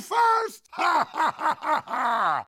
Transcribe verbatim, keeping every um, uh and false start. first? Ha ha ha ha ha!